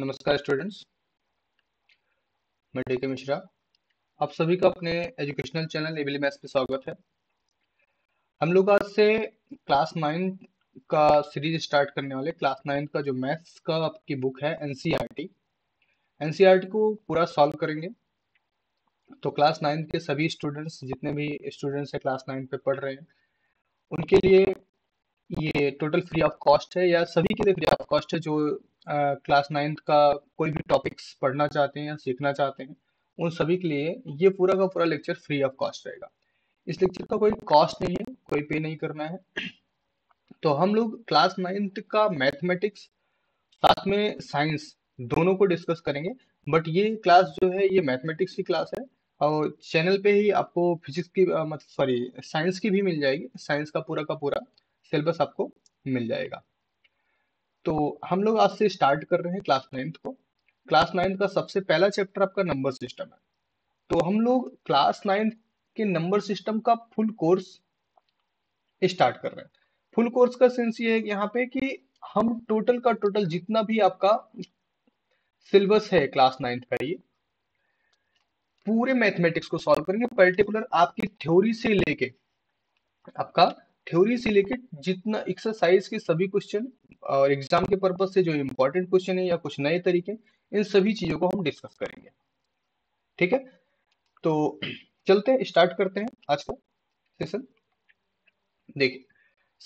नमस्कार स्टूडेंट्स, मैं डीके मिश्रा, आप सभी का अपने एजुकेशनल चैनल एवेल मैथ्स पे स्वागत है। हम लोग आज से क्लास 9 का सीरीज स्टार्ट करने वाले। क्लास 9 का जो मैथ्स का आपकी बुक है एनसीईआरटी को पूरा सॉल्व करेंगे। तो क्लास 9 के सभी स्टूडेंट्स, जितने भी स्टूडेंट्स हैं क्लास 9 पे पढ़ रहे हैं, उनके लिए ये टोटल फ्री ऑफ कॉस्ट है, या सभी के लिए फ्री ऑफ कॉस्ट है जो क्लास 9 का कोई भी टॉपिक्स पढ़ना चाहते हैं या सीखना चाहते हैं। उन सभी के लिए ये पूरा का पूरा लेक्चर फ्री ऑफ कॉस्ट रहेगा। इस लेक्चर का कोई कॉस्ट नहीं है, कोई पे नहीं करना है। तो हम लोग क्लास 9 का मैथमेटिक्स साथ में साइंस दोनों को डिस्कस करेंगे, बट ये क्लास जो है ये मैथमेटिक्स की क्लास है और चैनल पे ही आपको फिजिक्स की साइंस की भी मिल जाएगी। साइंस का पूरा सिलेबस आपको मिल जाएगा। तो हम लोग आज से स्टार्ट कर रहे हैं क्लास 9 को। क्लास 9 का सबसे पहला चैप्टर आपका नंबर सिस्टम है। तो हम लोग क्लास 9 के नंबर सिस्टम का फुल कोर्स स्टार्ट कर रहे हैं। फुल कोर्स का सेंस ये है यहाँ पे कि हम टोटल का टोटल जितना भी आपका सिलेबस है क्लास 9 का, ये पूरे मैथमेटिक्स को सॉल्व करेंगे। पर्टिकुलर आपकी थ्योरी से लेके जितना एक्सरसाइज के सभी क्वेश्चन और एग्जाम के पर्पस से जो इम्पोर्टेंट क्वेश्चन है या कुछ नए तरीके, इन सभी चीजों को हम डिस्कस करेंगे। ठीक है, तो चलते हैं, स्टार्ट करते हैं आज का सेशन। देखिए,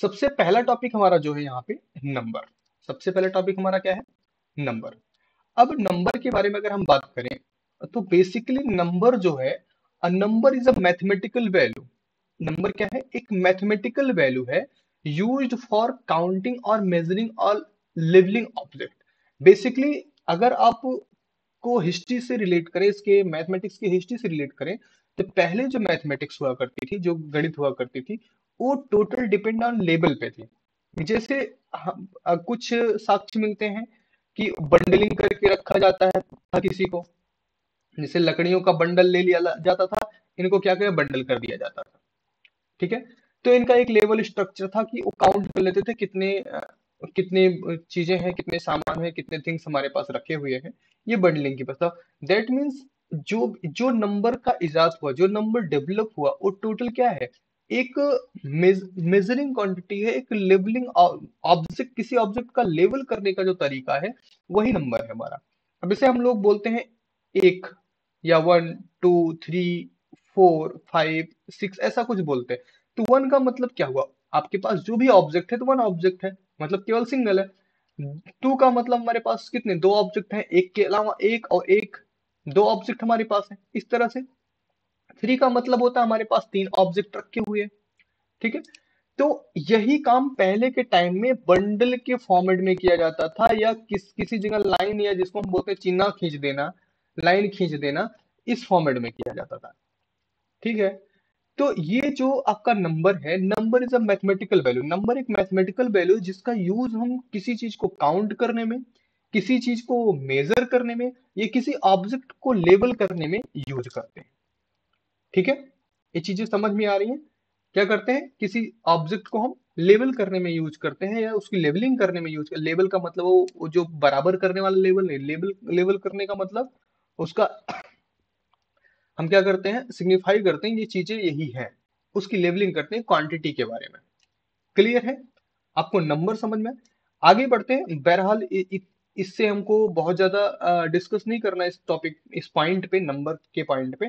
सबसे पहला टॉपिक हमारा जो है यहाँ पे नंबर। सबसे पहला टॉपिक हमारा क्या है? नंबर। अब नंबर के बारे में अगर हम बात करें तो बेसिकली नंबर जो है, a number is a mathematical value. Number क्या है? एक मैथमेटिकल वैल्यू है, यूज्ड फॉर काउंटिंग और मेजरिंग और लेवलिंग ऑब्जेक्ट। बेसिकली अगर आप को हिस्ट्री से रिलेट करें, इसके मैथमेटिक्स की हिस्ट्री से रिलेट करें, तो पहले जो मैथमेटिक्स हुआ करती थी, जो गणित हुआ करती थी, वो टोटल डिपेंड ऑन लेवल पे थी। जैसे कुछ साक्ष्य मिलते हैं कि बंडलिंग करके रखा जाता है किसी को, जैसे लकड़ियों का बंडल ले लिया जाता था, इनको क्या करें, बंडल कर दिया जाता था। ठीक है, तो इनका एक लेवल स्ट्रक्चर था कि वो काउंट कर लेते थे कितने चीजें हैं, कितने सामान हैं, कितने थिंग्स हमारे पास रखे हुए हैं। ये बंडलिंग की बस। दैट मीन्स जो नंबर का इजाद हुआ, जो नंबर डेवलप हुआ, वो टोटल क्या है? एक मेजरिंग क्वांटिटी है, एक लेवलिंग ऑब्जेक्ट, किसी ऑब्जेक्ट का लेवल करने का जो तरीका है वही नंबर है हमारा। अब इसे हम लोग बोलते हैं एक, या 1 2 3 4 5 6 ऐसा कुछ बोलते हैं। तो 1 का मतलब क्या हुआ? आपके पास जो भी ऑब्जेक्ट है, तो 1 ऑब्जेक्ट है, मतलब केवल सिंगल है। 2 का मतलब हमारे पास कितने 2 ऑब्जेक्ट हैं, एक के अलावा एक और एक, 2 ऑब्जेक्ट हमारे पास है। इस तरह से 3 का मतलब होता है हमारे पास 3 ऑब्जेक्ट रखे हुए हैं। ठीक है, तो यही काम पहले के टाइम में बंडल के फॉर्मेट में किया जाता था, या किसी जगह लाइन, या जिसको हम बोलते हैं चिन्हा खींच देना, लाइन खींच देना, इस फॉर्मेट में किया जाता था। ठीक है, तो ये जो आपका नंबर है, number is a mathematical value. Number एक मैथमेटिकल वैल्यू जिसका यूज हम किसी चीज को काउंट करने में, किसी चीज को मेजर करने में, या किसी ऑब्जेक्ट को लेबल करने में यूज करते हैं। ठीक है, ये चीजें समझ में आ रही हैं? क्या करते हैं, किसी ऑब्जेक्ट को हम लेबल करने में यूज करते हैं, या उसकी लेबलिंग करने में यूज करते हैं। लेबल का मतलब वो जो बराबर करने वाला लेबल नहीं, लेबल करने का मतलब उसका हम क्या करते हैं, सिग्निफाई करते हैं, ये चीजें यही है, उसकी लेवलिंग करते हैं क्वांटिटी के बारे में। क्लियर है आपको नंबर समझ में? आगे बढ़ते हैं। बहरहाल इससे हमको बहुत ज्यादा डिस्कस नहीं करना इस टॉपिक, इस पॉइंट पे, नंबर के पॉइंट पे।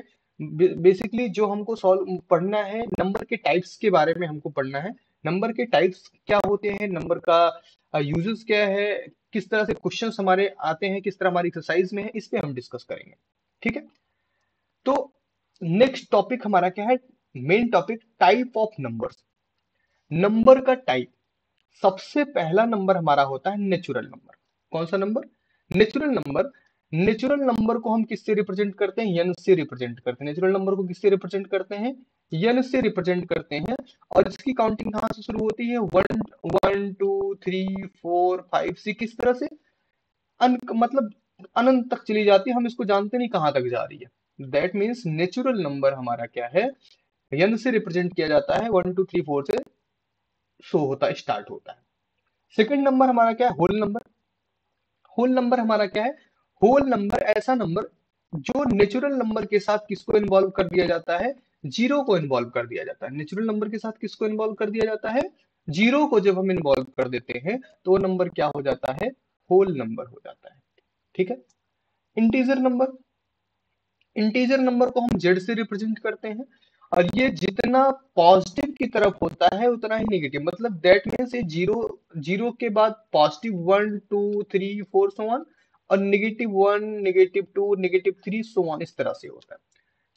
बेसिकली जो हमको सॉल्व पढ़ना है, नंबर के टाइप्स के बारे में हमको पढ़ना है। नंबर के टाइप्स क्या होते हैं, नंबर का यूजेस क्या है, किस तरह से क्वेश्चन हमारे आते हैं, किस तरह हमारी एक्सरसाइज में है, इस पर हम डिस्कस करेंगे। ठीक है, तो नेक्स्ट टॉपिक हमारा क्या है? Main topic, type of numbers. Number का टाइप, सबसे पहला नंबर हमारा होता है नेचुरल नंबर। कौन सा नंबर? Natural number. नेचुरल नंबर को हम किससे रिप्रेजेंट करते हैं? n से रिप्रेजेंट करते हैं। नेचुरल नंबर को किससे रिप्रेजेंट करते हैं? n से रिप्रेजेंट करते हैं। और इसकी काउंटिंग कहां से शुरू होती है? 1 1 2 3 4 5 6 इस तरह से मतलब अनंत तक चली जाती है। हम इसको जानते नहीं कहां तक जा रही है। That means नेचुरल नंबर हमारा क्या है? n से रिप्रेजेंट किया जाता है, 1 2 3 4 से शो होता है, स्टार्ट होता है। सेकंड नंबर हमारा क्या है? Whole number. होल नंबर हमारा क्या है, होल नंबर ऐसा नंबर जो नेचुरल नंबर के साथ किसको इन्वॉल्व कर दिया जाता है, जीरो को इन्वॉल्व कर दिया जाता है। नेचुरल नंबर के साथ किसको इन्वॉल्व कर दिया जाता है, जीरो को जब हम इन्वॉल्व कर देते हैं तो वो नंबर क्या हो जाता है, होल नंबर हो जाता है। ठीक है, इंटीजर नंबर, इंटीजर नंबर को हम जेड से रिप्रेजेंट करते हैं और ये जितना पॉजिटिव की तरफ होता है उतना ही नेगेटिव, मतलब दैट मींस ये जीरो, जीरो के बाद पॉजिटिव 1 2 3 4 सो ऑन और -1 -2 -3 सो ऑन इस तरह से होता है।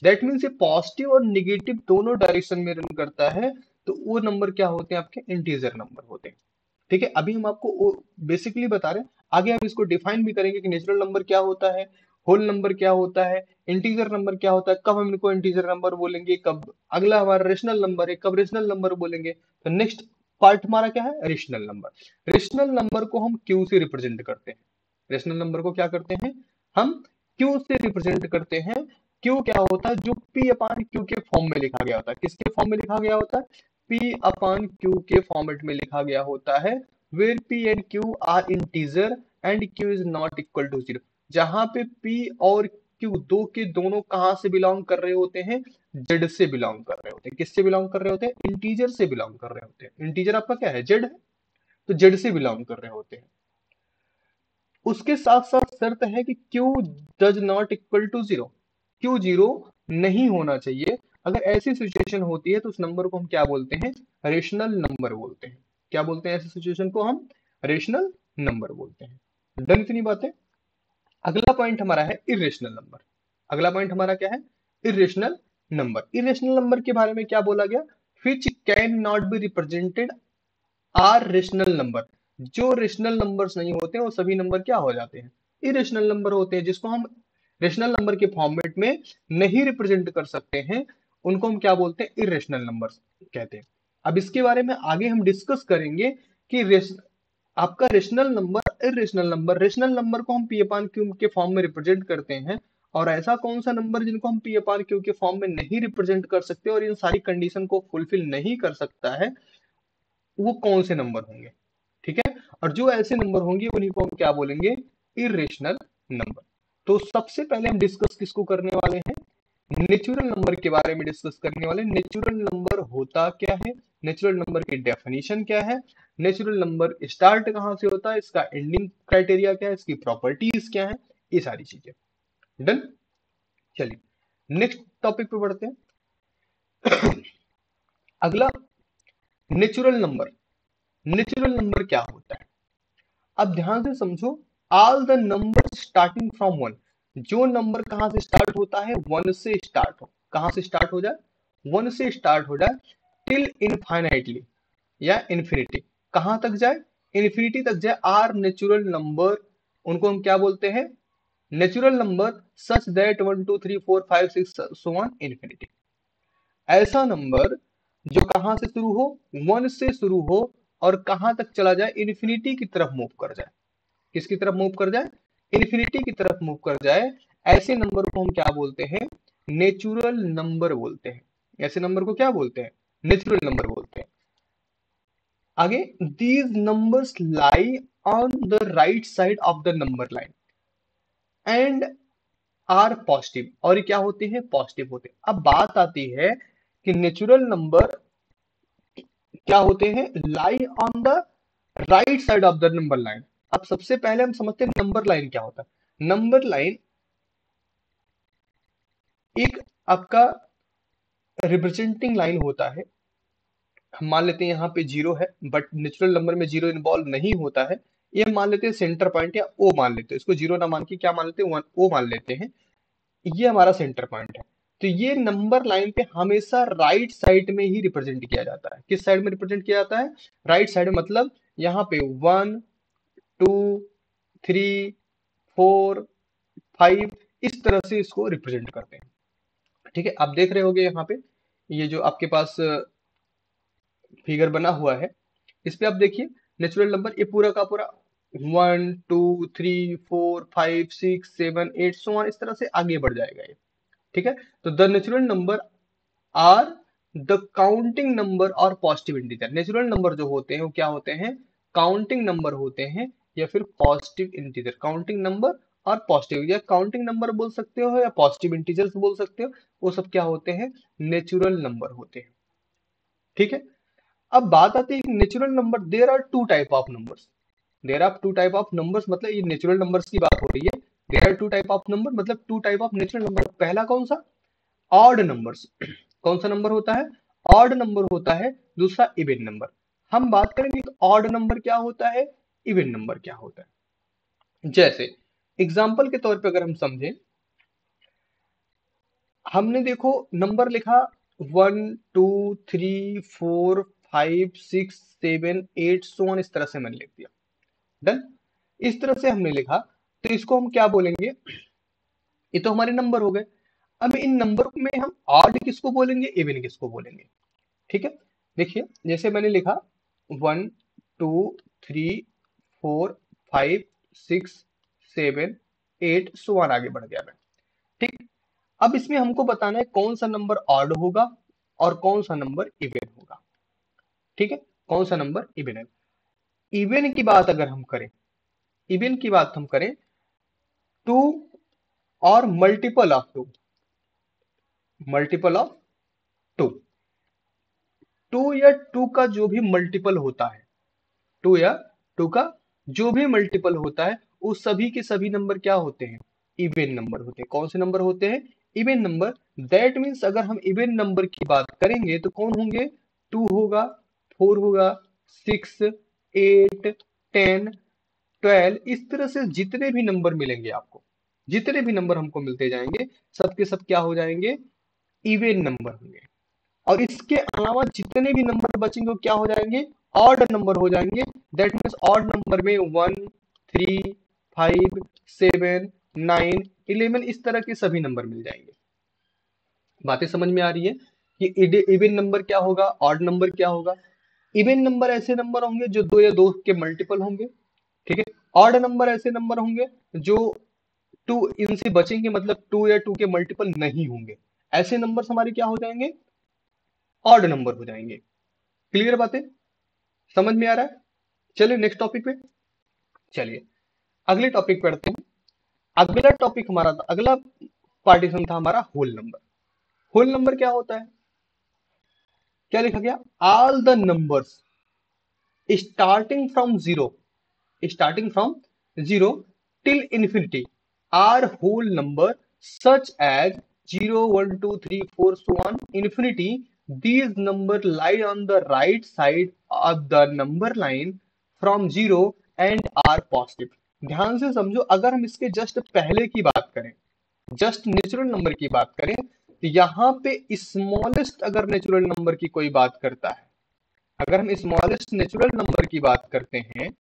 दैट मींस ये पॉजिटिव और नेगेटिव दोनों डायरेक्शन में रन करता है तो वो नंबर क्या होते हैं, आपके इंटीजर नंबर होते हैं। ठीक है, अभी हम आपको बेसिकली बता रहे हैं, आगे हम इसको डिफाइन भी करेंगे कि नेचुरल नंबर क्या होता है, होल नंबर क्या होता है, इंटीजर नंबर क्या होता है, कब हम इनको इंटीजर नंबर बोलेंगे, कब अगला हमारा रेशनल नंबर है, कब रेशनल नंबर बोलेंगे। तो नेक्स्ट पार्ट हमारा क्या है, रेशनल नंबर। रेशनल नंबर को हम क्यू से रिप्रेजेंट करते हैं, रेशनल नंबर को क्या करते हैं, हम क्यू से रिप्रेजेंट करते हैं। क्यू क्या होता है, जो पी अपान क्यू के फॉर्म में लिखा गया होता है, किसके फॉर्म में लिखा गया होता है, पी अपान क्यू के फॉर्मेट में लिखा गया होता है, where P and Q are integer and Q is not equal to zero, जहां पे P और Q दो के दोनों कहां से बिलोंग कर रहे होते हैं, Z से बिलोंग कर रहे होते हैं। किससे बिलोंग कर रहे होते हैं, इंटीजर से बिलोंग कर रहे होते हैं। इंटीजर आपका क्या है, Z है, तो Z से बिलोंग कर रहे होते हैं। उसके साथ साथ शर्त है कि Q does not equal to zero, Q zero नहीं होना चाहिए। अगर ऐसी सिचुएशन होती है तो उस नंबर को हम क्या बोलते हैं, रेशनल नंबर बोलते हैं। क्या बोलते हैं, ऐसी सिचुएशन को हम रेशनल नंबर बोलते हैं। डन, इतनी बातें। अगला पॉइंट हमारा है इरेशनल नंबर। अगला पॉइंट हमारा क्या है, इरेशनल नंबर। इरेशनल नंबर के बारे में क्या बोला गया, which can not be represented are rational number. जो रेशनल नंबर्स नहीं होते हैं वो सभी नंबर क्या हो जाते हैं, इरेशनल नंबर होते हैं। जिसको हम रेशनल नंबर के फॉर्मेट में नहीं रिप्रेजेंट कर सकते हैं उनको हम क्या बोलते हैं, इरेशनल नंबर्स कहते हैं। अब इसके बारे में आगे हम डिस्कस करेंगे कि आपका rational number, irrational number. Rational number को हम पी अपान क्यू के फॉर्म में रिप्रेजेंट करते हैं और ऐसा कौन सा नंबर जिनको हम पी अपान क्यू के फॉर्म में नहीं रिप्रेजेंट कर सकते और इन सारी कंडीशन को फुलफिल नहीं कर सकता है, वो कौन से नंबर होंगे। ठीक है, और जो ऐसे नंबर होंगे उन्हीं को हम क्या बोलेंगे, इरेशनल नंबर। तो सबसे पहले हम डिस्कस किसको करने वाले हैं, नेचुरल नंबर के बारे में डिस्कस करने वाले। नेचुरल नंबर होता क्या है, नेचुरल नंबर की डेफिनेशन क्या है, नेचुरल नंबर स्टार्ट कहां से होता है, इसका एंडिंग क्राइटेरिया क्या है, इसकी प्रॉपर्टीज क्या है, ये सारी चीजें। डन, चलिए नेक्स्ट टॉपिक पे बढ़ते हैं। अगला, नेचुरल नंबर। नेचुरल नंबर क्या होता है, अब ध्यान से समझो। All the number starting from 1, जो नंबर कहां से स्टार्ट होता है, 1 से स्टार्ट हो, कहां से स्टार्ट हो जाए, 1 से स्टार्ट हो जाए, टिल इनफाइनाइटली या इन्फिनिटी, कहां तक जाए, इन्फिनिटी तक जाए, आर नेचुरल नंबर। उनको हम क्या बोलते हैं, natural number, such that 1 2 3 4 5 6 so on infinity. ऐसा नंबर जो कहां से शुरू हो, 1 से शुरू हो और कहां तक चला जाए, इन्फिनिटी की तरफ मूव कर जाए। किसकी तरफ मूव कर जाए, इन्फिनिटी की तरफ मूव कर जाए, ऐसे नंबर को हम क्या बोलते हैं, नेचुरल नंबर बोलते हैं। ऐसे नंबर को क्या बोलते हैं, नेचुरल नंबर बोलते हैं। आगे, these numbers lie on the right side of the number line and are positive, और क्या होते हैं, पॉजिटिव होते हैं। अब बात आती है कि नेचुरल नंबर क्या होते हैं, lie on the right side of the number line. अब सबसे पहले हम समझते हैं नंबर लाइन क्या होता है। नंबर लाइन एक आपका रिप्रेजेंटिंग लाइन होता है। हम मान लेते हैं यहाँ पे जीरो है, बट नेचुरल नंबर में जीरो इन्वॉल्व नहीं होता है, ये मान लेते हैं सेंटर पॉइंट, या ओ मान लेते हैं, इसको जीरो ना मान के क्या मान लेते हैं, ओ मान लेते हैं। ये हमारा सेंटर पॉइंट है, तो ये नंबर लाइन पे हमेशा राइट साइड में ही रिप्रेजेंट किया जाता है। किस साइड में रिप्रेजेंट किया जाता है, राइट साइड में, मतलब यहाँ पे 1 2 3 4 5 इस तरह से इसको रिप्रेजेंट करते हैं। ठीक है, आप देख रहे होगे यहाँ पे ये जो आपके पास फिगर बना हुआ है, इस पे आप देखिए नेचुरल नंबर ये पूरा का पूरा 1 2 3 4 5 6 7 8 सो ऑन इस तरह से आगे बढ़ जाएगा ये। ठीक है, तो the natural number are the counting number और पॉजिटिव इंटीजर। नेचुरल नंबर जो होते हैं वो क्या होते हैं, काउंटिंग नंबर होते हैं, या फिर पॉजिटिव इंटीजर, काउंटिंग नंबर और पॉजिटिव या काउंटिंग नंबर बोल सकते हो या पॉजिटिव इंटीजर्स बोल सकते हो, वो सब क्या होते हैं, नेचुरल नंबर होते हैं। ठीक है, अब बात आती है natural number. There are two type of numbers, there are two type of numbers, मतलब ये नेचुरल नंबर्स की बात हो रही है। There are two type of number मतलब two type of natural number. पहला कौन सा, ऑड नंबर्स, कौन सा नंबर होता है, ऑड नंबर होता है। दूसरा इवन नंबर। हम बात करेंगे ऑड नंबर क्या होता है, इवन नंबर क्या होता है। जैसे एग्जाम्पल के तौर पे अगर हम समझें, हमने देखो नंबर लिखा 1 2 3 4 5 6 7 8 सो ऑन, इस तरह से मैंने लिख दिया। डन, इस तरह से हमने लिखा, तो इसको हम क्या बोलेंगे, ये तो हमारे नंबर हो गए। अब इन नंबर में हम ऑड किसको बोलेंगे, इवन किसको बोलेंगे। ठीक है, देखिए जैसे मैंने लिखा 1 2 3 4 5 6 7 8 सो ऑन, आगे बढ़ गया मैं। ठीक, अब इसमें हमको बताना है कौन सा नंबर ऑड होगा और कौन सा नंबर इवन होगा। ठीक है, कौन सा नंबर इवन है। इवन की बात अगर हम करें, इवन की बात हम करें, 2 और मल्टीपल ऑफ 2, मल्टीपल ऑफ 2, 2 या 2 का जो भी मल्टीपल होता है, 2 या 2 का जो भी मल्टीपल होता है, वो सभी के सभी नंबर क्या होते हैं, इवन नंबर होते हैं। कौन से नंबर होते हैं, इवन नंबर। दैट मीन्स अगर हम इवन नंबर की बात करेंगे तो कौन होंगे, 2 होगा, 4 होगा, 6 8 10 12, इस तरह से जितने भी नंबर मिलेंगे आपको, जितने भी नंबर हमको मिलते जाएंगे, सबके सब क्या हो जाएंगे, इवन नंबर होंगे। और इसके अलावा जितने भी नंबर बचेंगे वो क्या हो जाएंगे, ऑड नंबर हो जाएंगे। दैट मीन्स ऑड नंबर में 1 3 5 7 9 11 इस तरह के सभी नंबर मिल जाएंगे। बातें समझ में आ रही है कि इवन नंबर क्या होगा, ऑड नंबर क्या होगा। इवन नंबर ऐसे नंबर होंगे जो 2 या 2 के मल्टीपल होंगे। ठीक है, ऑड नंबर ऐसे नंबर होंगे जो 2 इनसे बचेंगे, मतलब 2 या 2 के मल्टीपल नहीं होंगे। ऐसे नंबर हमारे क्या हो जाएंगे, ऑड नंबर हो जाएंगे। क्लियर, बातें समझ में आ रहा है। चलिए नेक्स्ट टॉपिक पे चलिए, अगले टॉपिक पढ़ते हैं। अगला टॉपिक हमारा था, अगला पार्टीशन था हमारा होल नंबर। होल नंबर क्या होता है, क्या लिखा गया, all the numbers starting from 0, starting from 0 till infinity are whole number such as 0 1 2 3 4 so on infinity. These number lie on the right side of the number line from 0 and are positive. ध्यान से समझो, अगर हम इसके just पहले की बात करें, जस्ट नेचुरल नंबर की बात करें, तो यहाँ पे स्मॉलेस्ट अगर नेचुरल नंबर की कोई बात करता है, अगर हम स्मॉलेस्ट नेचुरल नंबर की बात करते हैं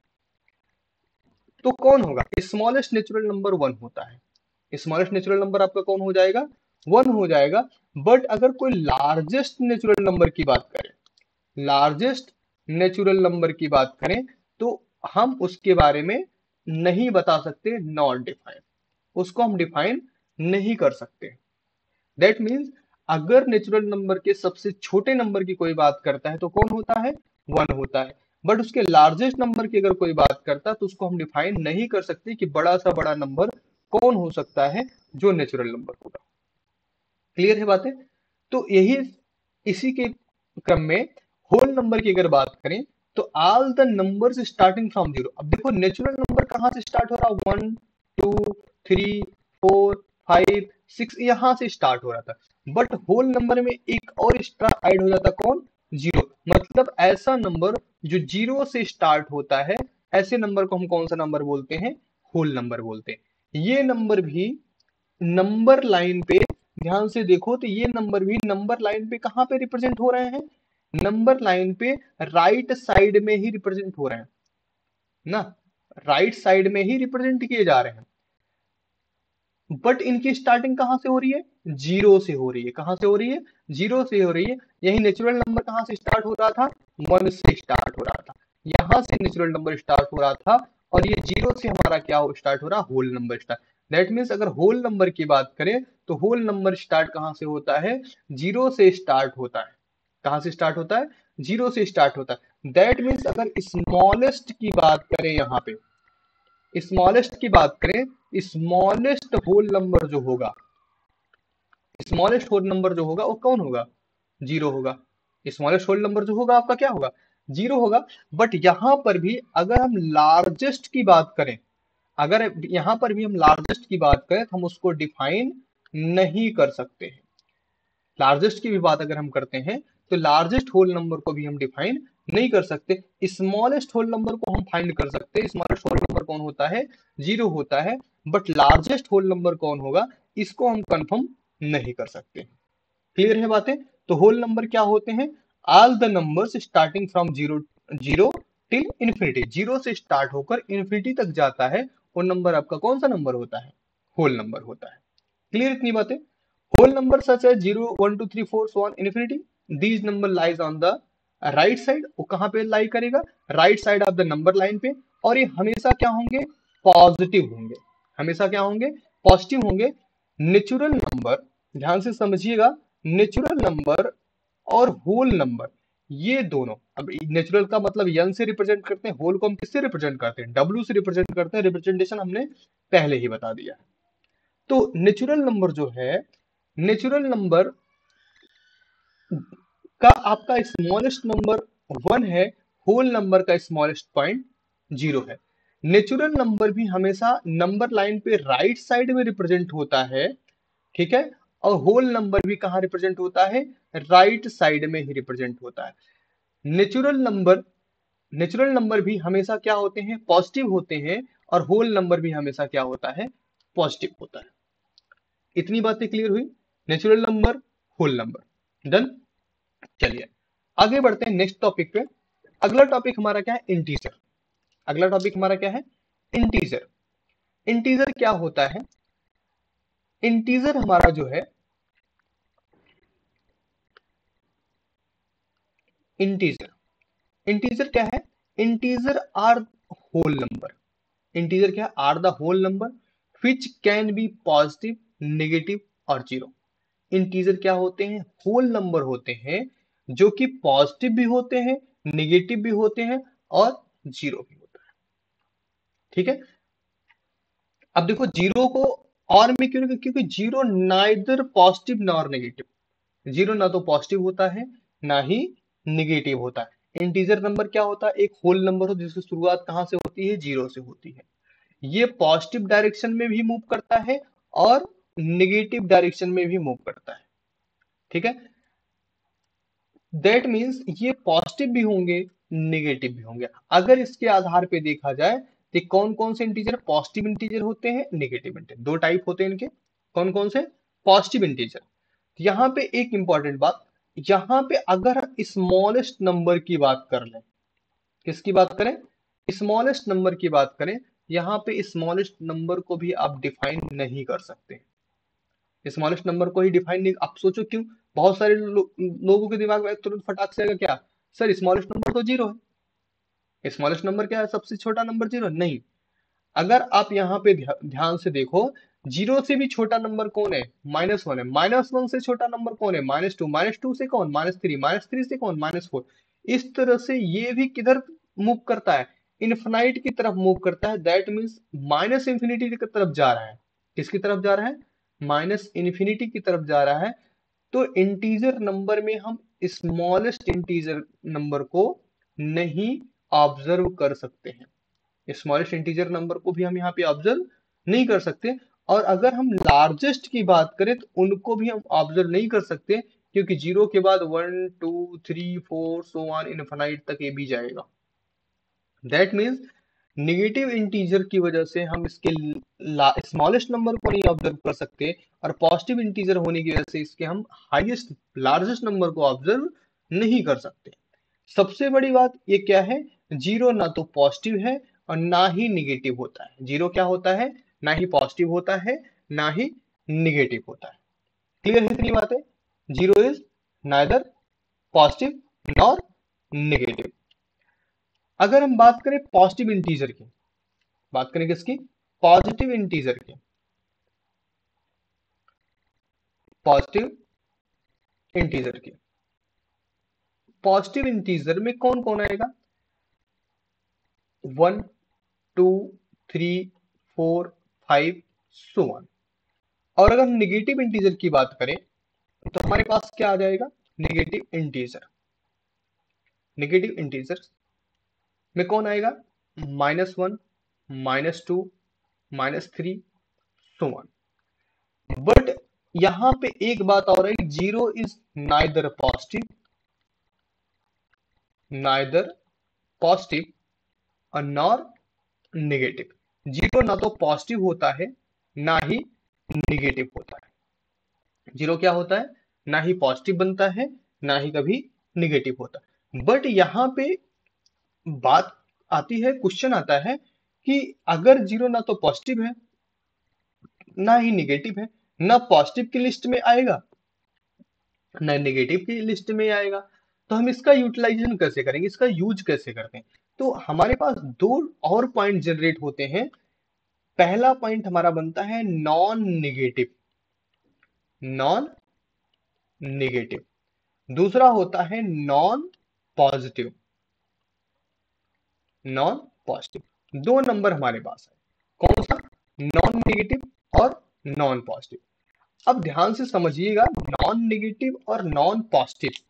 तो कौन होगा, स्मॉलेस्ट नेचुरल नंबर 1 होता है। स्मॉलेस्ट नेचुरल नंबर आपका कौन हो जाएगा, 1 हो जाएगा। बट अगर कोई लार्जेस्ट नेचुरल नंबर की बात करें, लार्जेस्ट नेचुरल नंबर की बात करें, तो हम उसके बारे में नहीं बता सकते, नॉट डिफाइन, उसको हम डिफाइन नहीं कर सकते। दैट मीन्स अगर नेचुरल नंबर के सबसे छोटे नंबर की कोई बात करता है तो कौन होता है, 1 होता है। बट उसके लार्जेस्ट नंबर की अगर कोई बात करता है तो उसको हम डिफाइन नहीं कर सकते कि बड़ा सा बड़ा नंबर कौन हो सकता है जो नेचुरल नंबर होगा। क्लियर है बातें। तो यही इसी के क्रम में होल नंबर की अगर बात करें तो all the numbers starting from 0। अब देखो नेचुरल नंबर कहाँ से स्टार्ट हो रहा, 1 2 3 4 5 6 यहाँ से स्टार्ट हो रहा था। बट होल नंबर में एक और एक्स्ट्रा ऐड हो जाता, कौन, 0। मतलब ऐसा नंबर जो 0 से स्टार्ट होता है, ऐसे नंबर को हम कौन सा नंबर बोलते हैं, होल नंबर बोलते हैं। ये नंबर भी नंबर लाइन पे, ध्यान से देखो तो ये नंबर भी नंबर लाइन पे कहाँ पे रिप्रेजेंट हो रहे हैं, नंबर लाइन पे राइट साइड में ही रिप्रेजेंट हो रहे हैं ना, राइट साइड में ही रिप्रेजेंट किए जा रहे हैं। बट इनकी स्टार्टिंग कहाँ से हो रही है, 0 से हो रही है। कहाँ से हो रही है, 0 से हो रही है। यही नेचुरल नंबर कहाँ से स्टार्ट हो रहा था, 1 से स्टार्ट हो रहा था। यहाँ से नेचुरल नंबर स्टार्ट हो रहा था और ये 0 से हमारा क्या स्टार्ट हो रहा, whole number start. That means अगर होल नंबर की बात करें तो होल नंबर स्टार्ट कहाँ से होता है, 0 से स्टार्ट होता है। कहाँ से स्टार्ट होता है, 0 से स्टार्ट होता है। दैट मीन्स अगर स्मॉलेस्ट की बात करें, यहाँ पे स्मॉलेस्ट की बात करें, स्मॉलेस्ट होल नंबर जो होगा, स्मॉलेस्ट होल नंबर जो होगा वो कौन होगा? जीरो होगा। स्मॉलेस्ट होल नंबर जो होगा आपका क्या होगा? जीरो होगा। बट यहां पर भी अगर हम लार्जेस्ट की बात करें, अगर यहां पर भी हम लार्जेस्ट की बात करें तो हम उसको डिफाइन नहीं कर सकते हैं। लार्जेस्ट की भी बात अगर हम करते हैं तो लार्जेस्ट होल नंबर को भी हम डिफाइन नहीं कर सकते। स्मॉलेस्ट होल नंबर को हम फाइंड कर सकते हैं। स्मॉलेस्ट होल नंबर कौन होता है? जीरो होता है। बट लार्जेस्ट होल नंबर कौन होगा इसको हम कंफर्म नहीं कर सकते। क्लियर है बातें? तो होल नंबर क्या होते हैं? All the numbers starting from zero till infinity, zero से स्टार्ट होकर इन्फिनिटी तक जाता है वो नंबर आपका कौन सा नंबर होता है? होल नंबर होता है। क्लियर इतनी बातें? होल नंबर सच है 0, 1, 2, 3, 4 so on infinity. These number lies on the right side, वो कहां पे लाई करेगा? Right side of the number line पे। और ये हमेशा क्या होंगे? पॉजिटिव होंगे। हमेशा क्या होंगे? पॉजिटिव होंगे। नेचुरल नंबर, ध्यान से समझिएगा, नेचुरल नंबर और होल नंबर ये दोनों, अब नेचुरल का मतलब n से रिप्रेजेंट करते हैं, होल को हम किससे रिप्रेजेंट करते हैं? w से रिप्रेजेंट करते हैं। रिप्रेजेंटेशन हमने पहले ही बता दिया। तो नेचुरल नंबर जो है, नेचुरल नंबर का आपका स्मॉलेस्ट नंबर 1 है, होल नंबर का स्मॉलेस्ट पॉइंट 0 है। नेचुरल नंबर भी हमेशा नंबर लाइन पे राइट साइड में रिप्रेजेंट होता है, ठीक है। और होल नंबर भी कहाँ रिप्रेजेंट होता है? राइट साइड में ही रिप्रेजेंट होता है। नेचुरल नंबर भी हमेशा क्या होते हैं? पॉजिटिव होते हैं। और होल नंबर भी हमेशा क्या होता है? पॉजिटिव होता है। इतनी बातें क्लियर हुई, natural number, whole number, done. चलिए आगे बढ़ते हैं नेक्स्ट टॉपिक पे। अगला टॉपिक हमारा क्या है? इंटीजर। अगला टॉपिक हमारा क्या है? इंटीजर। इंटीजर क्या होता है? इंटीजर हमारा जो है, इंटीजर क्या है? Integer are whole number. Integer क्या है? Are the whole number which can be positive, negative और जीरो। इंटीजर क्या होते हैं? होल नंबर होते हैं जो कि पॉजिटिव भी होते हैं, नेगेटिव भी होते हैं और जीरो भी होता है, ठीक है। अब देखो जीरो को और में क्यों रखा? क्योंकि zero neither positive nor negative. Zero ना तो पॉजिटिव होता है ना ही नेगेटिव होता है। इंटीजर नंबर क्या होता है? एक होल नंबर हो जिसकी शुरुआत कहां से होती है? जीरो से होती है। ये पॉजिटिव डायरेक्शन में भी मूव करता है और नेगेटिव डायरेक्शन में भी मूव करता है, ठीक है। दैट मीन्स ये पॉजिटिव भी होंगे, नेगेटिव भी होंगे। अगर इसके आधार पे देखा जाए तो कौन कौन से इंटीजर पॉजिटिव इंटीजर होते हैं, नेगेटिव इंटीजर, दो टाइप होते हैं इनके। कौन कौन से? Positive integer. यहाँ पे एक इंपॉर्टेंट बात, यहाँ पे अगर हम स्मॉलेस्ट नंबर की बात कर लें, किसकी बात करें? स्मॉलेस्ट नंबर की बात करें। यहाँ पे स्मॉलेस्ट नंबर को भी आप डिफाइन नहीं कर सकते। स्मॉलेस्ट नंबर को ही डिफाइन नहीं, आप सोचो क्यों? बहुत सारे लोगों के दिमाग में तुरंत फटाक से आएगा क्या? सर स्मॉलेस्ट नंबर तो जीरो है, स्मॉलेस्ट नंबर क्या है? सबसे छोटा नंबर जीरो। नहीं, अगर आप यहाँ पे ध्यान से देखो, जीरो से भी छोटा नंबर कौन है? -1 है। -1 से छोटा नंबर कौन है? -2। -2 से कौन? -3। -3 से कौन? -4। इस तरह से ये भी किधर मूव करता है? इनफिनाइट की तरफ मूव करता है। दैट मीन्स माइनस इन्फिनिटी की तरफ जा रहा है। किसकी तरफ जा रहा है? माइनस इन्फिनिटी की तरफ जा रहा है। तो इंटीजर नंबर में हम स्मॉलेस्ट इंटीजर नंबर को नहीं ऑब्जर्व कर सकते हैं। स्मॉलेस्ट इंटीजर नंबर को भी हम यहाँ पे ऑब्जर्व नहीं कर सकते। और अगर हम लार्जेस्ट की बात करें तो उनको भी हम ऑब्जर्व नहीं कर सकते, क्योंकि जीरो के बाद 1, 2, 3, 4 सो ऑन इनफिनाइट तक ये भी जाएगा। दैट मीन्स नेगेटिव इंटीजर की वजह से हम इसके स्मॉलेस्ट नंबर को नहीं ऑब्जर्व कर सकते, और पॉजिटिव इंटीजर होने की वजह से इसके हम हाईएस्ट, लार्जेस्ट नंबर को ऑब्जर्व नहीं कर सकते। सबसे बड़ी बात ये क्या है? जीरो ना तो पॉजिटिव है और ना ही नेगेटिव होता है। जीरो क्या होता है? ना ही पॉजिटिव होता है ना ही नेगेटिव होता है। क्लियर है इतनी बातें? Zero is neither positive nor negative. अगर हम बात करें पॉजिटिव इंटीजर की, बात करें किसकी? पॉजिटिव इंटीजर की। पॉजिटिव इंटीजर में कौन कौन आएगा? 1, 2, 3, 4, 5 सो ऑन। और अगर हम निगेटिव इंटीजर की बात करें तो हमारे पास क्या आ जाएगा, निगेटिव इंटीजर। निगेटिव इंटीजर में कौन आएगा, -1, -2, -3 सो ऑन। बट यहां पे एक बात और है, 0 is neither positive nor negative. 0 ना तो पॉजिटिव होता है ना ही नेगेटिव होता है। 0 क्या होता है, ना ही पॉजिटिव बनता है ना ही कभी नेगेटिव होता है। बट यहाँ पे बात आती है, क्वेश्चन आता है कि अगर 0 ना तो पॉजिटिव है ना ही नेगेटिव है, ना पॉजिटिव की लिस्ट में आएगा ना नेगेटिव की लिस्ट में आएगा, तो हम इसका यूटिलाइजेशन कैसे करेंगे, इसका यूज कैसे करते हैं। तो हमारे पास दो और पॉइंट जनरेट होते हैं। पहला पॉइंट हमारा बनता है नॉन नेगेटिव, दूसरा होता है नॉन पॉजिटिव, दो नंबर हमारे पास है, कौन सा, नॉन नेगेटिव और नॉन पॉजिटिव। अब ध्यान से समझिएगा, नॉन नेगेटिव और नॉन पॉजिटिव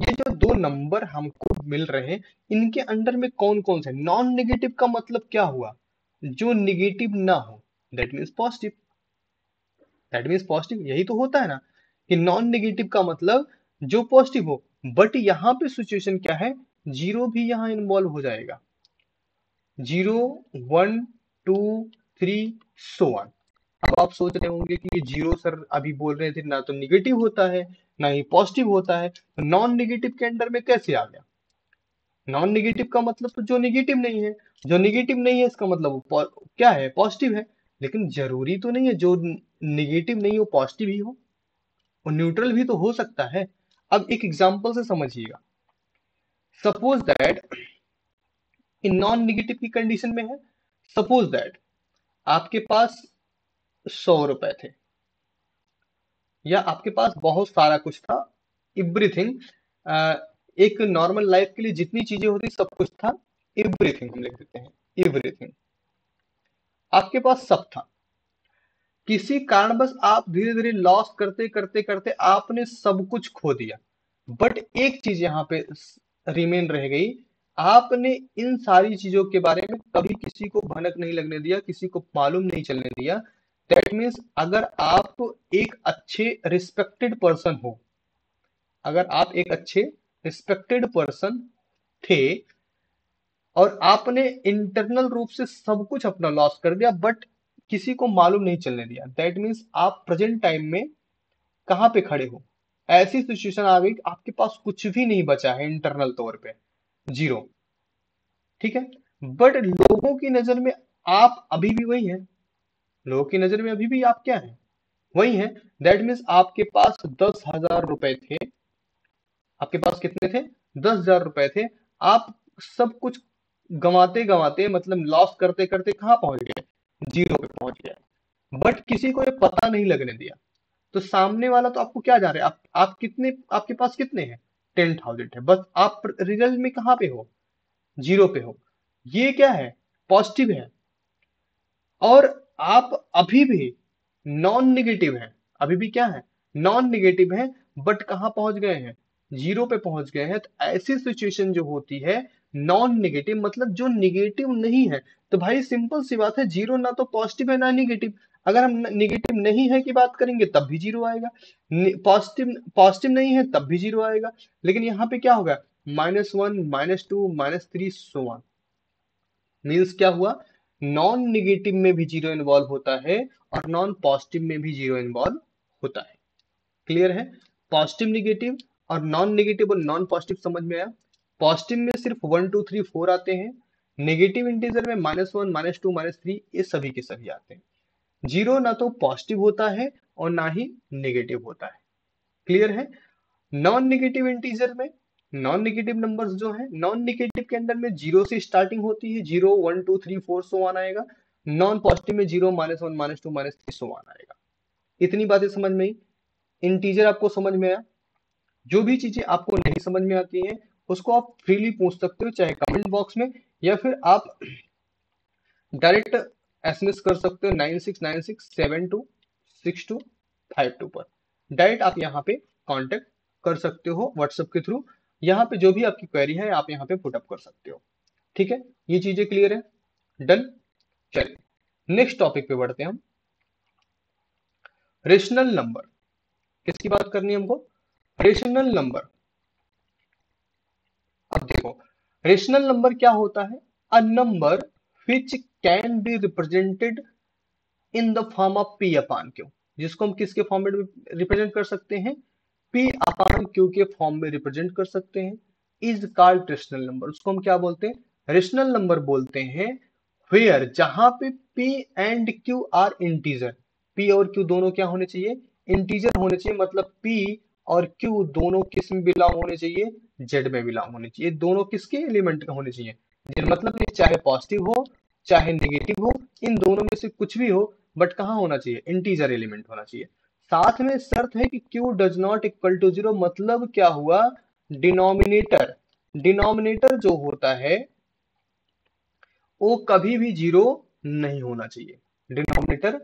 ये जो दो नंबर हमको मिल रहे हैं इनके अंडर में कौन कौन से। नॉन नेगेटिव का मतलब क्या हुआ, जो नेगेटिव ना हो, दैट मीन्स पॉजिटिव, यही तो होता है ना कि नॉन नेगेटिव का मतलब जो पॉजिटिव हो। बट यहाँ पे सिचुएशन क्या है, 0 भी यहाँ इन्वॉल्व हो जाएगा, 0, 1, 2, 3 सो ऑन। अब आप सोच रहे होंगे कि 0 सर अभी बोल रहे थे ना तो नेगेटिव होता है ना ही पॉजिटिव होता है, नॉन नेगेटिव के अंडर में कैसे आ गया। नॉन नेगेटिव का मतलब तो जो नेगेटिव नहीं है, इसका मतलब क्या है, पॉजिटिव है। लेकिन जरूरी तो नहीं है जो नेगेटिव नहीं हो पॉजिटिव ही हो, और न्यूट्रल भी तो हो सकता है। अब एक एग्जांपल से समझिएगा, suppose that in non negative की कंडीशन में है, सपोज दैट आपके पास 100 रुपए थे या आपके पास बहुत सारा कुछ था, एवरीथिंग, एक नॉर्मल लाइफ के लिए जितनी चीजें होती सब कुछ था, एवरीथिंग हम लिख देते हैं, एवरीथिंग आपके पास सब था। किसी कारणवश आप धीरे धीरे लॉस करते आपने सब कुछ खो दिया, बट एक चीज यहाँ पे रिमेन रह गई, आपने इन सारी चीजों के बारे में कभी किसी को भनक नहीं लगने दिया, किसी को मालूम नहीं चलने दिया। दैट मीन्स अगर आप एक अच्छे रिस्पेक्टेड पर्सन हो, अगर आप एक अच्छे रिस्पेक्टेड पर्सन थे और आपने इंटरनल रूप से सब कुछ अपना लॉस कर दिया बट किसी को मालूम नहीं चलने दिया, दैट मीन्स आप प्रेजेंट टाइम में कहाँ पे खड़े हो। ऐसी सिचुएशन आ गई, आपके पास कुछ भी नहीं बचा है इंटरनल तौर पे, 0, ठीक है। बट लोगों की नजर में आप अभी भी वही हैं, लोगों की नजर में अभी भी आप क्या हैं, वही हैं। दैट मीन्स आपके पास 10,000 रुपए थे, आपके पास कितने थे, 10,000 रुपए थे। आप सब कुछ गंवाते मतलब लॉस करते कहाँ पहुंच गए, 0 पे पहुंच गए। बट किसी को ये पता नहीं लगने दिया, तो सामने वाला तो आपको क्या जा रहा है, आप कितने, आपके पास कितने हैं, 10,000 है, बस आप रिजल्ट में कहाँ पे हो, 0 पे हो। ये क्या है, पॉजिटिव है, और आप अभी भी नॉन नेगेटिव हैं, अभी भी क्या है, नॉन नेगेटिव हैं, बट कहाँ पहुंच गए हैं, 0 पे पहुंच गए हैं। तो ऐसी सिचुएशन जो होती है नॉन नेगेटिव, मतलब जो नेगेटिव नहीं है, तो भाई सिंपल सी बात है, 0 ना तो पॉजिटिव है ना नेगेटिव। अगर हम नेगेटिव नहीं है की बात करेंगे तब भी 0 आएगा, पॉजिटिव नहीं है तब भी 0 आएगा। लेकिन यहाँ पे क्या होगा, -1, -2, -3 सो ऑन। मीन्स क्या हुआ, नॉन नेगेटिव में भी 0 इन्वॉल्व होता है और नॉन पॉजिटिव में भी 0 इन्वॉल्व होता है। क्लियर है, पॉजिटिव नेगेटिव और नॉन नेगेटिव और नॉन पॉजिटिव समझ में आया। पॉजिटिव में सिर्फ 1, 2, 3, 4 आते हैं, नेगेटिव इंटीजर में -1, -2, -3 ये सभी के सभी आते हैं। 0 ना तो पॉजिटिव होता है और ना ही नेगेटिव होता है। क्लियर है, नॉन नेगेटिव इंटीजर में नॉन नेगेटिव नंबर्स जो है, नॉन नेगेटिव के अंदर में 0 से स्टार्टिंग होती है, 0, 1, 2, 3, 4 सो ऑन आएगा। नॉन पॉजिटिव में 0, -1, -2, -3 सो ऑन आएगा। इतनी बातें समझ में आई, इंटीजर आपको समझ में आया। जो भी चीजें आपको नहीं समझ में आती हैं उसको आप फ्रीली पूछ सकते हो, चाहे कमेंट बॉक्स में या फिर आप डायरेक्ट एसएमएस कर सकते हो 9696726252 पर। डायरेक्ट आप यहाँ पे कांटेक्ट कर सकते हो व्हाट्सएप के थ्रू। यहाँ पे जो भी आपकी क्वेरी है आप यहाँ पे पुटअप कर सकते हो। ठीक है, ये चीजें क्लियर है, डन। चलिए नेक्स्ट टॉपिक पे बढ़ते हैं हम, रेशनल नंबर। किसकी बात करनी है हमको? Rational number. अब देखो रेशनल नंबर क्या होता है? A number which can be represented in the form of P upon Q, जिसको हम किसके फॉर्म में रिप्रेजेंट कर सकते हैं? पी अपॉन क्यू के फॉर्म में रिप्रेजेंट कर सकते हैं। Is called rational number. उसको हम क्या बोलते हैं? रेशनल नंबर बोलते हैं। वेयर, जहां पे P and Q are integer, P और क्यू दोनों क्या होने चाहिए? इंटीजर होने चाहिए। मतलब पी और क्यू दोनों किस में बिलोंग होने चाहिए? जेड में बिलोंग होने चाहिए। दोनों किसके एलिमेंट होने चाहिए? जेड। मतलब चाहे पॉजिटिव हो चाहे नेगेटिव हो, इन दोनों में से कुछ भी हो, बट कहाँ होना चाहिए? इंटीजर एलिमेंट होना चाहिए। साथ में शर्त है कि Q does not equal to zero. मतलब क्या हुआ? डिनोमिनेटर, डिनोमिनेटर जो होता है वो कभी भी जीरो नहीं होना चाहिए। डिनोमिनेटर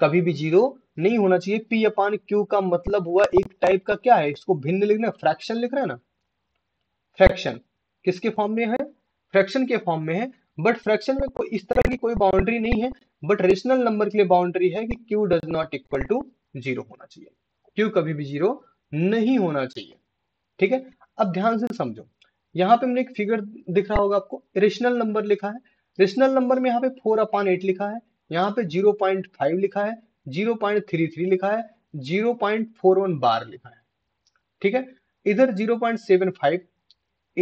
कभी भी जीरो नहीं होना चाहिए। पी अपान क्यू का मतलब हुआ एक टाइप का क्या है, इसको भिन्न लिखना, फ्रैक्शन लिख रहा है ना। फ्रैक्शन किसके फॉर्म में है? फ्रैक्शन के फॉर्म में है। बट फ्रैक्शन में कोई इस तरह की कोई बाउंड्री नहीं है, बट रेशनल नंबर के लिए बाउंड्री है कि Q does not equal to zero होना चाहिए। क्यू कभी भी जीरो नहीं होना चाहिए। ठीक है, अब ध्यान से समझो। यहाँ पे हमने एक फिगर दिख रहा होगा आपको, रेशनल नंबर लिखा है। रेशनल नंबर में यहाँ पे 4/8 लिखा है, यहाँ पे 0.5 लिखा है, 0.33 लिखा है, 0.41 बार लिखा है। ठीक है, इधर 0.75,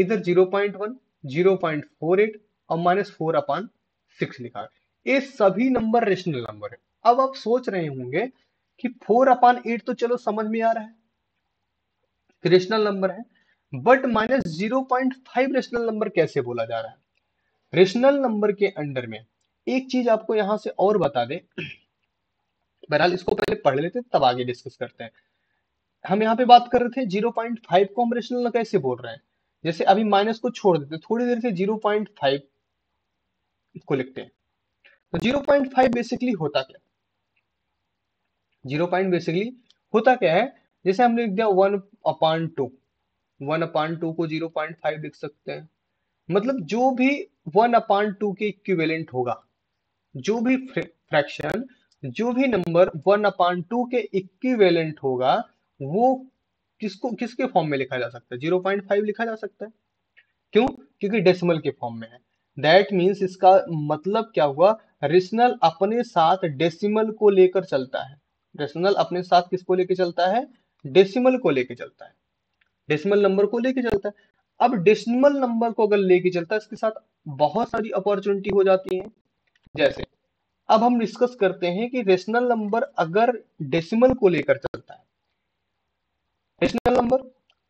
इधर 0.1, 0.48 और -4/6 लिखा है। ये सभी नंबर रेशनल नंबर है। अब आप सोच रहे होंगे कि 4/8 तो चलो समझ में आ रहा है, रेशनल नंबर है, बट -0.5 रेशनल नंबर कैसे बोला जा रहा है? रेशनल नंबर के अंडर में एक चीज आपको यहां से और बता दें, बहरहाल इसको पहले पढ़ लेते तब आगे डिस्कस करते हैं। हम यहाँ पे बात कर रहे थे 0.5 को हम रेशनल कैसे बोल रहे हैं। जैसे अभी माइनस को छोड़ देते, थोड़ी देर से 0.5 को लिखते हैं। तो 0.5 बेसिकली होता क्या है? 0.5 बेसिकली होता क्या है? जैसे हमने लिख दिया 1/2, 1/2 को 0.5 लिख सकते हैं। मतलब जो भी 1/2 के इक्विवेलेंट होगा, जो भी फ्रैक्शन, जो भी नंबर 1/2 के इक्विवेलेंट होगा, वो किसको किसके फॉर्म में लिखा जा सकता है? 0.5 लिखा जा सकता है। क्यों? क्योंकि डेसिमल के फॉर्म में है। दैट मीन्स इसका मतलब क्या हुआ? रेशनल अपने साथ डेसिमल को लेकर चलता है। रेशनल अपने साथ किसको लेकर चलता है? डेसिमल को लेकर चलता है, डेसिमल नंबर को लेकर चलता है। अब डेसिमल नंबर को अगर लेके चलता है, इसके साथ बहुत सारी अपॉर्चुनिटी हो जाती है। जैसे अब हम डिस्कस करते हैं कि रेशनल नंबर अगर डेसिमल को लेकर चलता है, rational number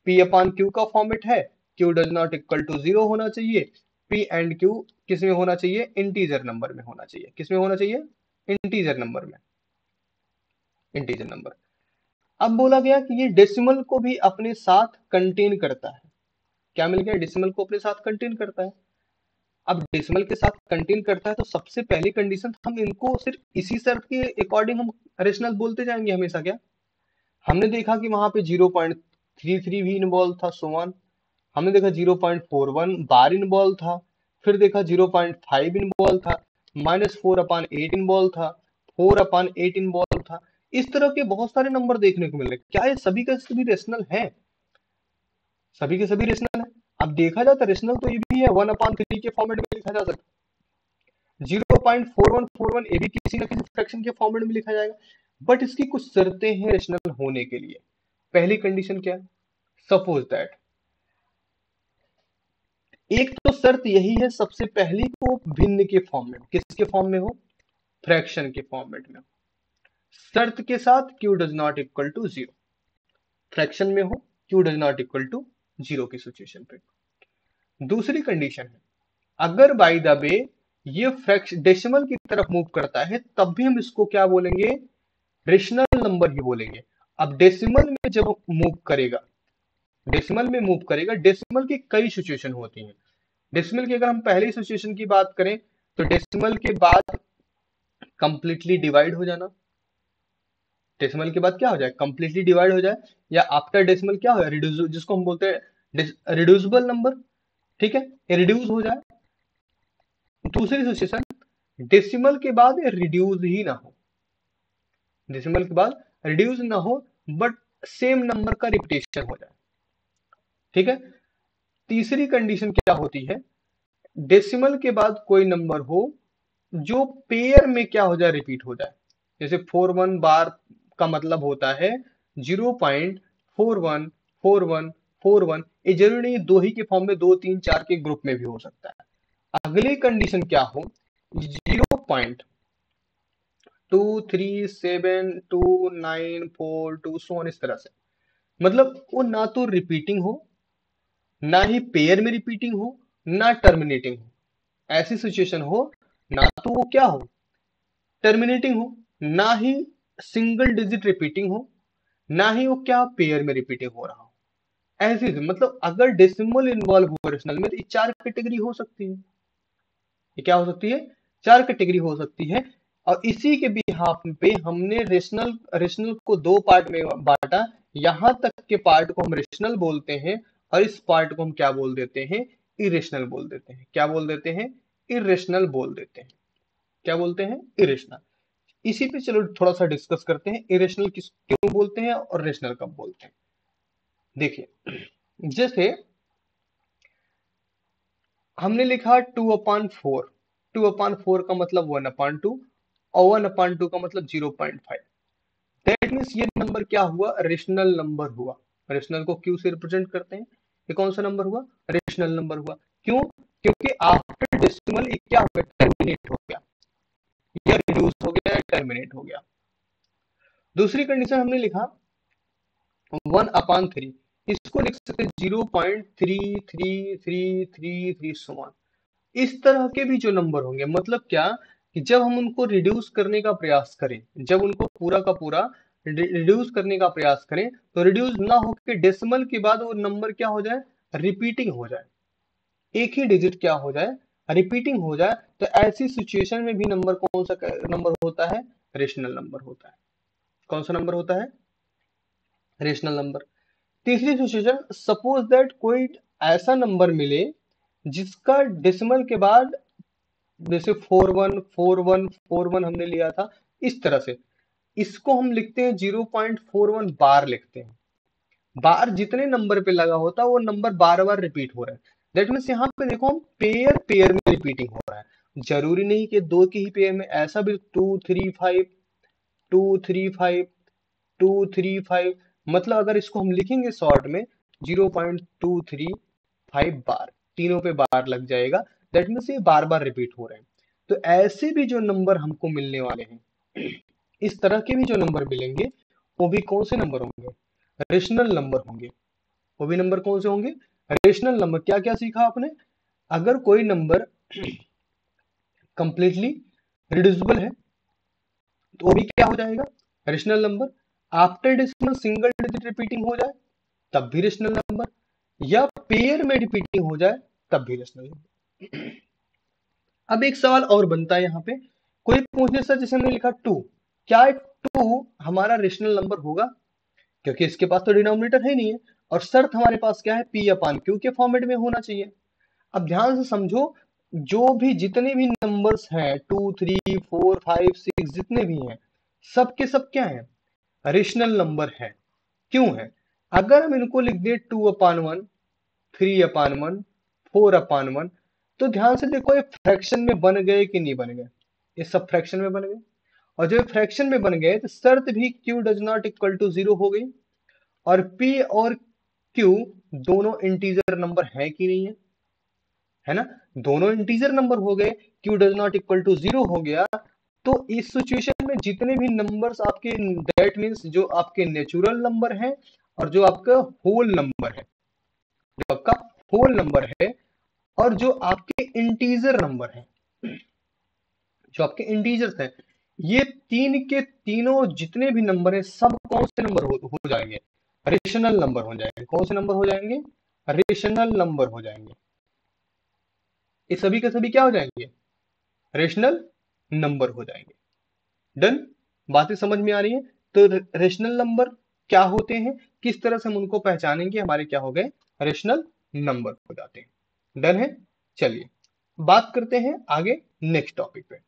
p upon q का फॉर्मेट है, q does not equal to zero होना चाहिए, p एंड q किस में होना चाहिए? इंटीजर नंबर में होना चाहिए। किस में होना चाहिए? इंटीजर नंबर में, इंटीजर नंबर। अब बोला गया कि ये डेसिमल को भी अपने साथ कंटेन करता है। क्या मिल गया? डेसिमल को अपने साथ कंटेन करता है। अब डेसिमल के साथ कंटेन करता है तो सबसे पहली कंडीशन, हम इनको सिर्फ इसी शर्त के अकॉर्डिंग हम रेशनल बोलते जाएंगे हमेशा। क्या हमने देखा कि वहां पे 0.33 भी इन्वॉल्व था, सोवन। हमने देखा 0.41 बार इन्वॉल्व था, फिर देखा 0.5 इन्वॉल्व था, -4/8 इन्वॉल्व था, 4/8 इन्वॉल्व था। इस तरह के बहुत सारे नंबर देखने को मिल रहे। क्या ये सभी के सभी रेशनल है? सभी के सभी रेशनल है। अब देखा जाता है रेशनल तो ये भी है, 1/3 के फॉर्मेट में लिखा जा सकता है। 0.4141 ये भी किसी ना किसी फ्रैक्शन के फॉर्मेट में लिखा जाएगा, बट इसकी कुछ शर्तें हैं रेशनल होने के लिए। पहली कंडीशन क्या है? सपोज दैट, एक तो शर्त यही है सबसे पहली को भिन्न के फॉर्म में, किसके फॉर्म में हो? फ्रैक्शन के फॉर्मेट में। शर्त के साथ Q does not equal to zero, fraction में हो, Q does not equal to zero की सिचुएशन पे। दूसरी कंडीशन है अगर बाय द वे ये फ्रैक्शन डेसिमल की तरफ मूव करता है, तब भी हम इसको क्या बोलेंगे? रेशनल नंबर ही बोलेंगे। अब डेसिमल में जब मूव करेगा, डेसिमल में मूव करेगा, डेसिमल की कई सिचुएशन होती हैं। डेसिमल की अगर हम पहली सिचुएशन की बात करें तो डेसिमल के बाद कंप्लीटली डिवाइड हो जाना, डेसिमल के बाद क्या हो जाए कंप्लीटली डिवाइड हो जाए, या आफ्टर डेसिमल क्या हो जाए जिसको हम बोलते हैं रिड्यूसिबल नंबर, ठीक है, रिड्यूस हो जाए। दूसरी सिचुएशन डेसिमल के बाद रिड्यूस ही ना हो, डेसिमल के बाद रिड्यूस ना हो बट सेम नंबर का रिपीटेशन हो जाए, ठीक है। तीसरी कंडीशन क्या होती है, डेसिमल के बाद कोई नंबर हो जो पेयर में क्या हो जाए रिपीट हो जाए, जैसे 41 बार का मतलब होता है 0.414141, ये जरूरी नहीं दो ही के फॉर्म में, दो तीन चार के ग्रुप में भी हो सकता है। अगली कंडीशन क्या हो 0.237294 सोन, इस तरह से, मतलब वो ना तो रिपीटिंग हो, ना ही पेयर में रिपीटिंग हो, ना टर्मिनेटिंग हो। ऐसी सिचुएशन हो ना तो वो क्या हो टर्मिनेटिंग हो, ना ही सिंगल डिजिट रिपीटिंग हो, ना ही वो क्या पेयर में रिपीटिंग हो रहा हो। ऐसी मतलब अगर डेसिमल इन्वॉल्व हो रेशनल में तो चार कैटेगरी हो सकती है, ये क्या हो सकती है चार कैटेगरी हो सकती है। और इसी के बिहाफ पे हमने रेशनल को दो पार्ट में बांटा, यहां तक के पार्ट को हम रेशनल बोलते हैं और इस पार्ट को हम क्या बोल देते हैं इरेशनल बोल देते हैं, क्या बोल देते हैं इरेशनल बोल देते हैं, क्या बोलते हैं इरेशनल। इसी पे चलो थोड़ा सा डिस्कस करते हैं इरेशनल किस क्यों बोलते हैं और रेशनल कब बोलते हैं। देखिए जैसे हमने लिखा 2/4, 2/4 का मतलब 1/2 और 1/2 का मतलब 0.5, दैट मींस ये नंबर क्या हुआ रेशनल नंबर हुआ। रेशनल को क्यू से रिप्रेजेंट करते हैं, ये कौन सा नंबर हुआ रेशनल नंबर हुआ, क्यों क्योंकि आफ्टर डेसिमल क्या हो गया टर्मिनेट हो गया या रिड्यूस हो गया या टर्मिनेट हो गया। दूसरी कंडीशन हमने लिखा 1/3, इसको लिख सकते 0.33333 समान। इस तरह के भी जो नंबर होंगे मतलब क्या कि जब हम उनको रिड्यूस करने का प्रयास करें, जब उनको पूरा का पूरा रिड्यूस करने का प्रयास करें तो रिड्यूस ना होकर डेसिमल के बाद वो नंबर क्या हो जाए रिपीटिंग हो जाए, एक ही डिजिट क्या हो जाए रिपीटिंग हो जाए, तो ऐसी सिचुएशन में भी नंबर कौन सा नंबर होता है रेशनल नंबर होता है, कौन सा नंबर होता है रेशनल नंबर। तीसरी सिचुएशन सपोज दैट कोई ऐसा नंबर मिले जिसका डेसिमल के बाद जैसे 414141 हमने लिया था, इस तरह से इसको हम लिखते हैं 0.41 बार लिखते हैं, बार जितने नंबर पे लगा होता है वो नंबर बार बार रिपीट हो रहा है, दैट मींस यहाँ पे देखो हम पेयर में रिपीटिंग हो रहा है, जरूरी नहीं कि दो के ही पेयर में, ऐसा भी 235 235 235, मतलब अगर इसको हम लिखेंगे शॉर्ट में 0.235 बार तीनों पे बार लग जाएगा, दैट मींस ये बार बार रिपीट हो रहे हैं। तो ऐसे भी जो नंबर हमको मिलने वाले हैं, इस तरह के भी जो नंबर मिलेंगे वो भी कौन से नंबर होंगे रेशनल नंबर होंगे, वो भी नंबर कौन से होंगे रेशनल नंबर। क्या क्या सीखा आपने, अगर कोई नंबर कंप्लीटली रिड्यूसिबल है तो वो भी क्या हो जाएगा rational number, after decimal single digit repeating हो जाए तब भी रेशनल नंबर, या पेयर में रिपीटिंग हो जाए तब भी रेशनल नंबर। अब एक सवाल और बनता है यहाँ पे, कोई पूछने से जैसे हमने लिखा 2, क्या 2 हमारा रेशनल नंबर होगा क्योंकि इसके पास तो डिनोमिनेटर है नहीं है और शर्त हमारे पास क्या है p/q के फॉर्मेट में होना चाहिए। अब ध्यान से समझो जो भी जितने भी नंबर्स हैं 2 3 4 5 6 जितने भी हैं सब के सब क्या हैं रेशनल नंबर हैं, क्यों हैं। अगर हम इनको लिख दें 2/1 3/1 4/1 तो ध्यान से देखो ये फ्रैक्शन में बन गए कि नहीं बन गए, ये सब फ्रैक्शन में बन गए, और जो फ्रैक्शन में बन गए तो शर्त भी q does not equal to 0 हो गई और p और q दोनों इंटीजर नंबर है कि नहीं है, है ना, दोनों इंटीजर नंबर हो गए, q does not equal to 0 हो गया। तो इस सिचुएशन में जितने भी नंबर्स आपके दैट मींस जो आपके नेचुरल नंबर हैं और जो आपका होल नंबर है, जो आपका होल नंबर है और जो आपके इंटीजर नंबर है, जो आपके इंटीजर्स हैं, ये तीन के तीनों जितने भी नंबर हैं सब कौन से नंबर हो जाएंगे रेशनल नंबर हो जाएंगे, कौन से नंबर हो जाएंगे रेशनल नंबर हो जाएंगे, ये सभी के सभी क्या हो जाएंगे रेशनल नंबर हो जाएंगे। डन, बातें समझ में आ रही है। तो रेशनल नंबर क्या होते हैं, किस तरह से हम उनको पहचानेंगे, हमारे क्या हो गए रेशनल नंबर हो जाते हैं। डन है, चलिए बात करते हैं आगे नेक्स्ट टॉपिक पे।